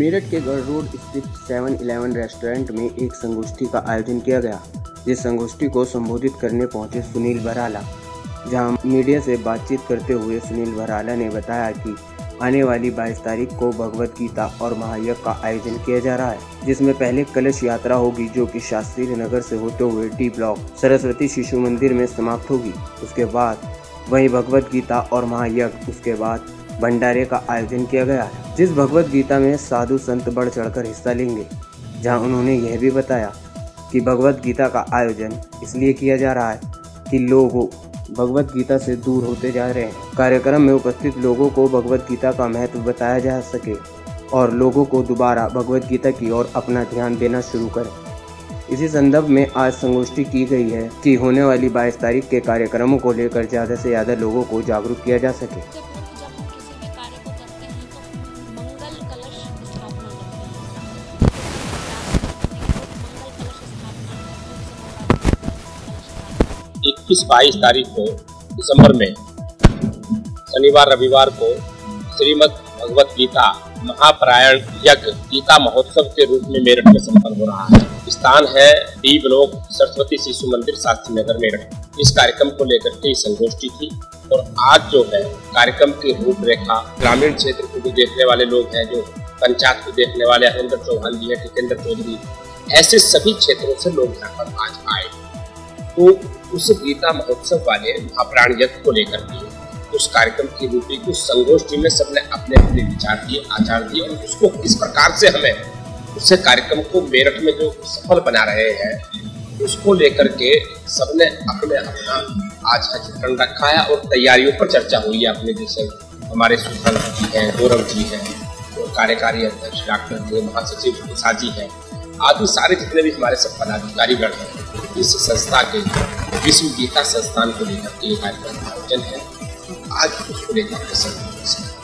मेरठ के गढ़ रोड स्थित 7-Eleven रेस्टोरेंट में एक संगोष्ठी का आयोजन किया गया, जिस संगोष्ठी को संबोधित करने पहुंचे सुनील बराला। जहां मीडिया से बातचीत करते हुए सुनील बराला ने बताया कि आने वाली 22 तारीख को भगवद गीता और महायज्ञ का आयोजन किया जा रहा है, जिसमें पहले कलश यात्रा होगी जो कि शास्त्री नगर से होते हुए डी ब्लॉक सरस्वती शिशु मंदिर में समाप्त होगी। उसके बाद वहीं भगवद गीता और महायज्ञ उसके बाद भंडारे का आयोजन किया गया है, जिस भगवद गीता में साधु संत बढ़ चढ़कर हिस्सा लेंगे। जहां उन्होंने यह भी बताया कि भगवद गीता का आयोजन इसलिए किया जा रहा है कि लोगों भगवद गीता से दूर होते जा रहे हैं। कार्यक्रम में उपस्थित लोगों को भगवद गीता का महत्व बताया जा सके और लोगों को दोबारा भगवद गीता की ओर अपना ध्यान देना शुरू करें। इसी संदर्भ में आज संगोष्ठी की गई है कि होने वाली 22 तारीख के कार्यक्रमों को लेकर ज़्यादा से ज़्यादा लोगों को जागरूक किया जा सके। इक्कीस 22 तारीख को दिसंबर में शनिवार रविवार को श्रीमद भगवद गीता महापरायण यज्ञ गीता महोत्सव के रूप में मेरठ में संपन्न हो रहा है। स्थान है डी ब्लॉक सरस्वती शिशु मंदिर शास्त्री नगर मेरठ। इस कार्यक्रम को लेकर के संगोष्ठी थी और आज जो है कार्यक्रम की रूपरेखा ग्रामीण क्षेत्र को भी देखने वाले लोग हैं, जो पंचायत को देखने वाले हरेंद्र चौहान जी है, जितेंद्र चौधरी, ऐसे सभी क्षेत्रों से लोग यहाँ पर आज आए। तो उस गीता महोत्सव वाले महाप्राण यज्ञ को लेकर के उस कार्यक्रम की रूपी को संगोष्ठी में सबने अपने अपने विचार दिए, आचार दिए और उसको किस प्रकार से हमें उसे कार्यक्रम को मेरठ में जो सफल बना रहे हैं उसको लेकर के सबने अपने अपना आज का चित्रण रखा है और तैयारियों पर चर्चा हुई है। अपने जैसे हमारे सुशांत जी हैं, गौरव जी हैं, कार्यकारी अध्यक्ष डॉक्टर महासचिव उषा जी हैं, आदि सारे जितने भी हमारे सब पदाधिकारीगण हैं, इस संस्था के विश्व गीता संस्थान को लेकर के कार्यक्रम का आयोजन है। आज उसको लेकर के